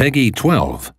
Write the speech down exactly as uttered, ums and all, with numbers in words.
Peggy twelve.